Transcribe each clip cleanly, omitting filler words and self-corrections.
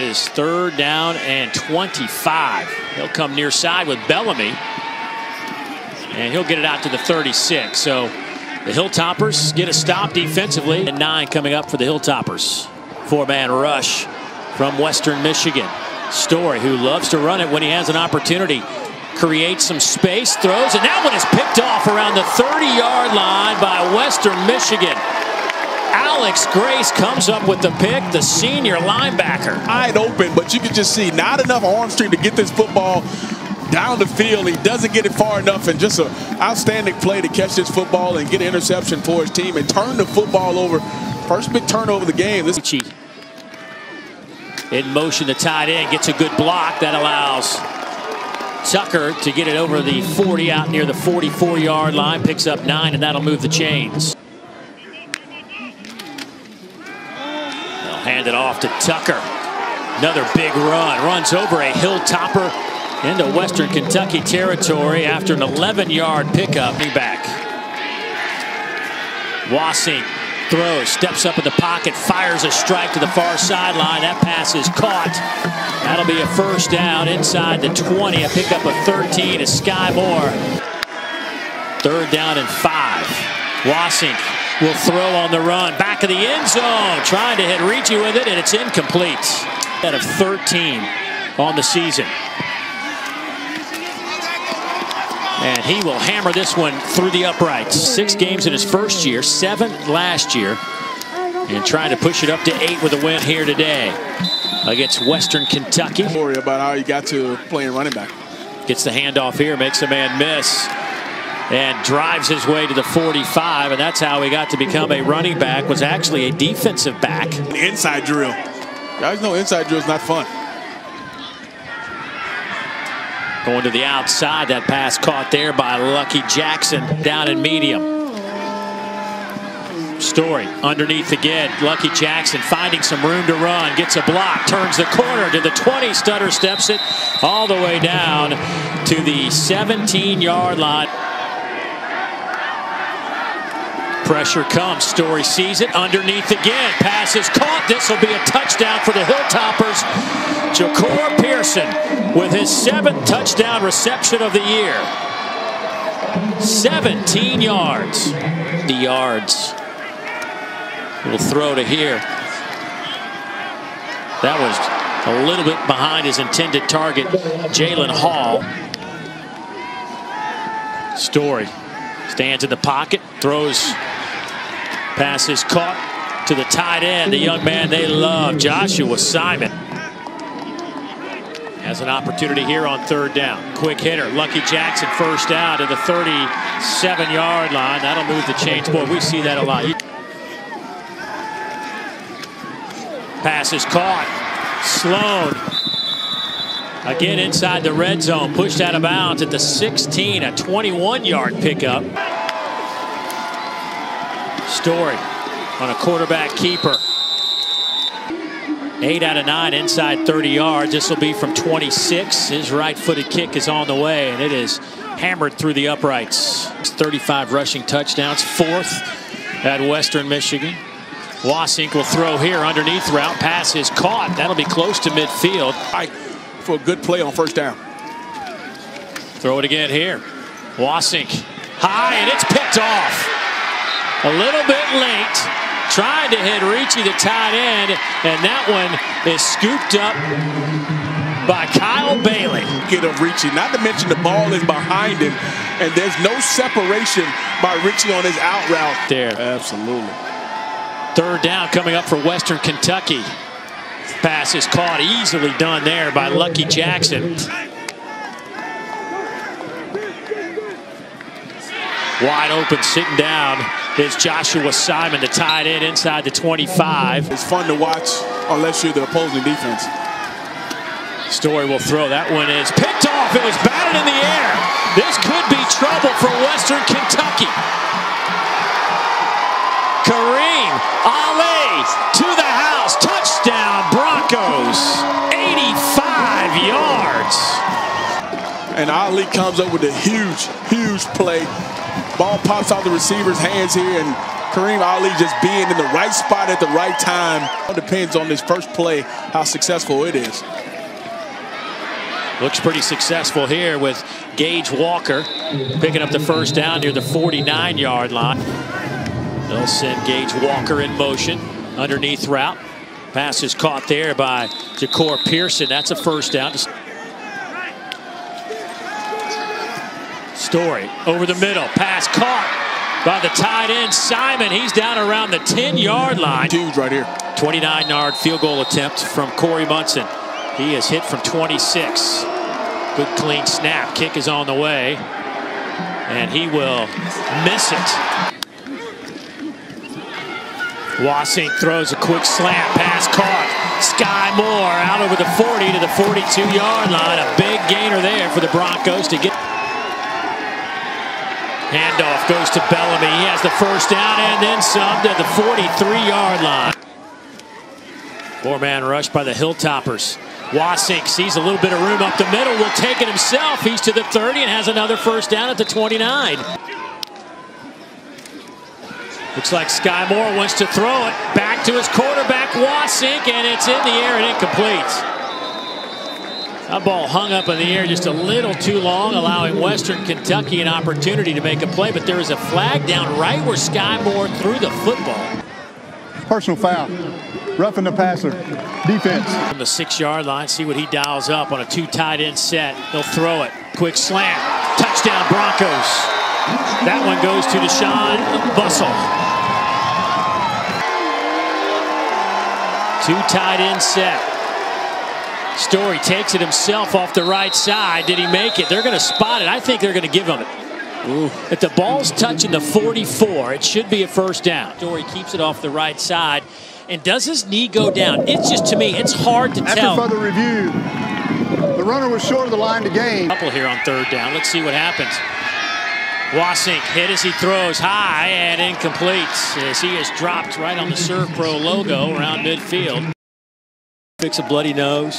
It is third down and 25. He'll come near side with Bellamy. And he'll get it out to the 36. So the Hilltoppers get a stop defensively. And 9 coming up for the Hilltoppers. 4-man rush from Western Michigan. Story, who loves to run it when he has an opportunity, creates some space, throws, and that one is picked off around the 30-yard line by Western Michigan. Alex Grace comes up with the pick, the senior linebacker. Wide open, but you can just see not enough arm strength to get this football down the field. He doesn't get it far enough, and just an outstanding play to catch this football and get an interception for his team and turn the football over. First big turnover of the game. Ritchie in motion to tight end, gets a good block. That allows Tucker to get it over the 40 out near the 44-yard line. Picks up 9, and that'll move the chains. Hand it off to Tucker. Another big run. Runs over a Hilltopper into Western Kentucky territory after an 11-yard pickup. Back. Wassink throws, steps up in the pocket, fires a strike to the far sideline. That pass is caught. That'll be a first down inside the 20. A pickup of 13 is Skyy Moore. Third down and 5. Wassink will throw on the run. Back of the end zone. Trying to hit Ritchie with it, and it's incomplete. Out of 13 on the season. And he will hammer this one through the uprights. 6 games in his first year, 7 last year. And trying to push it up to 8 with a win here today against Western Kentucky. Don't worry about how he got to playing running back. Gets the handoff here, makes a man miss. And drives his way to the 45, and that's how he got to become a running back, was actually a defensive back. Inside drill. Guys know inside drill is not fun. Going to the outside, that pass caught there by Lucky Jackson down in medium. Story underneath again. Lucky Jackson finding some room to run, gets a block, turns the corner to the 20, stutter steps it all the way down to the 17-yard line. Pressure comes. Story sees it. Underneath again. Pass is caught. This will be a touchdown for the Hilltoppers. Ja'Core Pearson with his 7th touchdown reception of the year. 17 yards. The yards. Little throw to here. That was a little bit behind his intended target, Jalen Hall. Story stands in the pocket. Throws. Pass is caught to the tight end, the young man they love, Joshua Simon. Has an opportunity here on third down. Quick hitter, Lucky Jackson, first down to the 37-yard line. That'll move the chains. Boy, we see that a lot. Pass is caught. Sloan, again inside the red zone, pushed out of bounds at the 16, a 21-yard pickup. Story on a quarterback keeper. 8 out of 9 inside 30 yards. This will be from 26. His right-footed kick is on the way, and it is hammered through the uprights. 35 rushing touchdowns, 4th at Western Michigan. Wassink will throw here underneath route. Pass is caught. That'll be close to midfield. For a good play on first down. Throw it again here. Wassink high, and it's picked off. A little bit late, tried to hit Ritchie, the tight end, and that one is scooped up by Kyle Bailey. Get up Ritchie, not to mention the ball is behind him, and there's no separation by Ritchie on his out route. There, absolutely. Third down coming up for Western Kentucky. Pass is caught, easily done there by Lucky Jackson. Wide open, sitting down is Joshua Simon, the tight end inside the 25. It's fun to watch unless you're the opposing defense. Story will throw. That one is picked off. It was batted in the air. This could be trouble for Western Kentucky. Kareem Ali to the house. Touchdown, Broncos. 85 yards. And Ali comes up with a huge play. Ball pops off the receiver's hands here, and Kareem Ali just being in the right spot at the right time. It depends on this first play, how successful it is. Looks pretty successful here with Gage Walker picking up the first down near the 49-yard line. They'll send Gage Walker in motion. Underneath route. Pass is caught there by Ja'Core Pearson. That's a first down. Story over the middle. Pass caught by the tight end, Simon. He's down around the 10-yard line. Huge right here. 29-yard field goal attempt from Corey Munson. He is hit from 26. Good clean snap. Kick is on the way. And he will miss it. Wassink throws a quick slant. Pass caught. Skyy Moore out over the 40 to the 42-yard line. A big gainer there for the Broncos to get. Handoff goes to Bellamy. He has the first down and then some to the 43-yard line. Four-man rush by the Hilltoppers. Wassink sees a little bit of room up the middle. Will take it himself. He's to the 30 and has another first down at the 29. Looks like Skyy Moore wants to throw it back to his quarterback, Wassink, and it's in the air and incomplete. That ball hung up in the air just a little too long, allowing Western Kentucky an opportunity to make a play, but there is a flag down right where Skyy Moore threw the football. Personal foul, roughing the passer, defense. From the 6-yard line, see what he dials up on a 2 tight end set. He'll throw it, quick slant, touchdown Broncos. That one goes to Deshaun Bussell. 2 tight end set. Story takes it himself off the right side. Did he make it? They're going to spot it. I think they're going to give him it. Ooh. If the ball's touching the 44, it should be a first down. Story keeps it off the right side. And does his knee go down? It's just, to me, it's hard to tell. After further review, the runner was short of the line to gain. Couple here on third down. Let's see what happens. Wassink hit as he throws high and incomplete, as he is dropped right on the ServPro logo around midfield. Fix a bloody nose.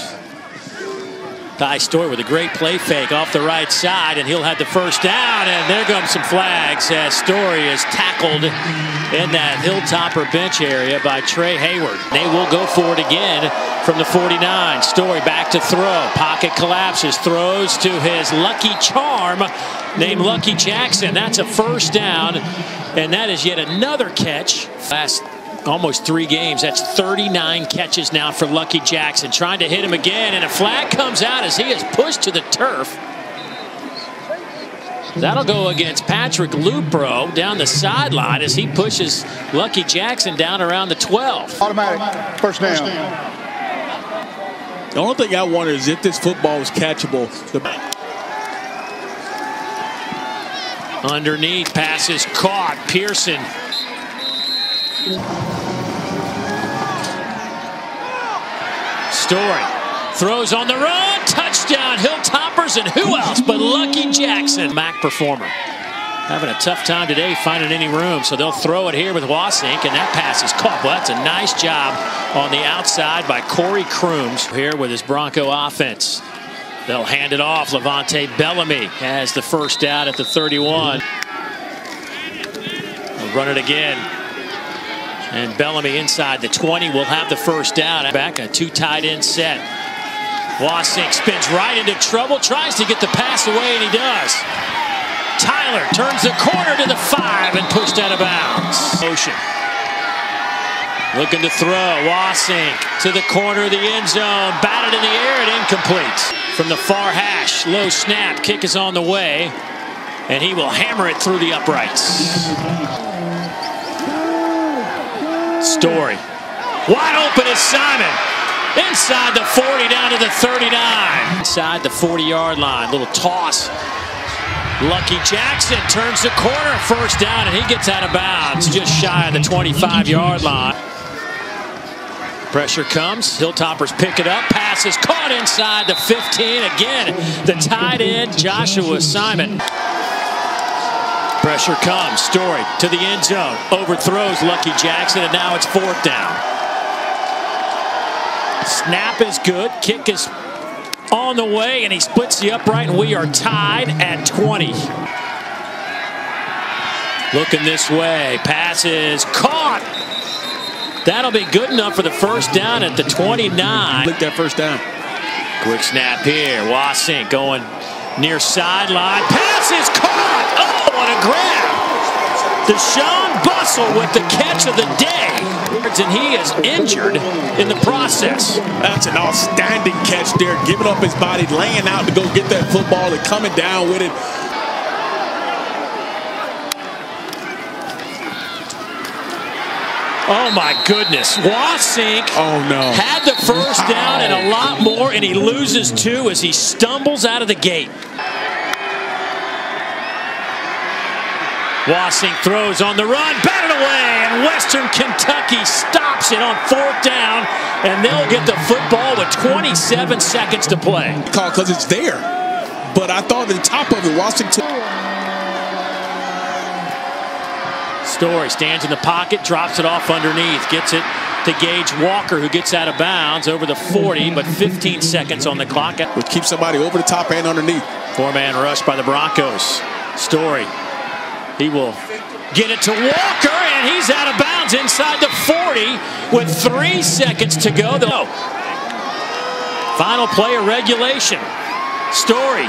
Ty Story with a great play fake off the right side, and he'll have the first down, and there comes some flags as Story is tackled in that Hilltopper bench area by Trey Hayward. They will go for it again from the 49. Story back to throw. Pocket collapses. Throws to his lucky charm named Lucky Jackson. That's a first down, and that is yet another catch. Last almost 3 games. That's 39 catches now for Lucky Jackson. Trying to hit him again, and a flag comes out as he is pushed to the turf. That'll go against Patrick Lupro down the sideline as he pushes Lucky Jackson down around the 12. Automatic. First down. The only thing I wonder is if this football was catchable. Underneath, pass is caught. Pearson. Story throws on the run, touchdown Hilltoppers, and who else but Lucky Jackson. Mac performer having a tough time today finding any room, so they'll throw it here with Wassink, and that pass is caught. Well, that's a nice job on the outside by Corey Crooms here with his Bronco offense. They'll hand it off. Levante Bellamy has the first down at the 31. They'll run it again. And Bellamy inside the 20 will have the first down. Back a 2 tight end set. Wassink spins right into trouble, tries to get the pass away, and he does. Tyler turns the corner to the 5 and pushed out of bounds. Motion. Looking to throw. Wassink to the corner of the end zone. Batted in the air and incomplete. From the far hash, low snap. Kick is on the way, and he will hammer it through the uprights. Story. Wide open is Simon. Inside the 40, down to the 39. Inside the 40-yard line. Little toss. Lucky Jackson turns the corner. First down, and he gets out of bounds. Just shy of the 25-yard line. Pressure comes. Hilltoppers pick it up. Pass is caught inside the 15. Again, the tight end, Joshua Simon. Pressure comes. Story to the end zone. Overthrows Lucky Jackson, and now it's 4th down. Snap is good. Kick is on the way, and he splits the upright, and we are tied at 20. Looking this way. Pass is caught. That'll be good enough for the first down at the 29. Look, that first down. Quick snap here. Wassink going near sideline. Pass is caught. Oh, what a grab. Deshaun Bussell with the catch of the day. And he is injured in the process. That's an outstanding catch there. Giving up his body, laying out to go get that football and coming down with it. Oh my goodness, Wassink had the first down and a lot more, and he loses two as he stumbles out of the gate. Wassink throws on the run, batted away, and Western Kentucky stops it on fourth down, and they'll get the football with 27 seconds to play. Call because it's there, but I thought at the top of it, Wassink took. Story stands in the pocket, drops it off underneath, gets it to Gage Walker, who gets out of bounds over the 40, but 15 seconds on the clock. Would keep somebody over the top and underneath. Four-man rush by the Broncos. Story, he will get it to Walker, and he's out of bounds inside the 40 with 3 seconds to go. Final play of regulation. Story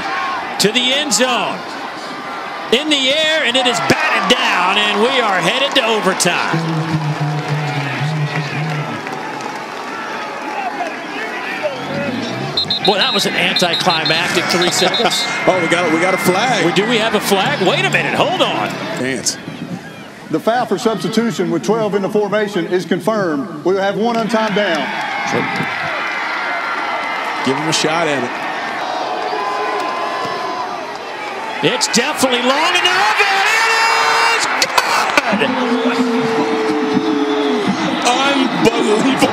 to the end zone. In the air, and it is batted down, and we are headed to overtime. Boy, that was an anticlimactic 3 seconds. Oh, we got a flag. Do we have a flag? Wait a minute, hold on. Dance. The foul for substitution with 12 in the formation is confirmed. We will have one untimed down. Give him a shot at it. It's definitely long enough, and it is good! Unbelievable.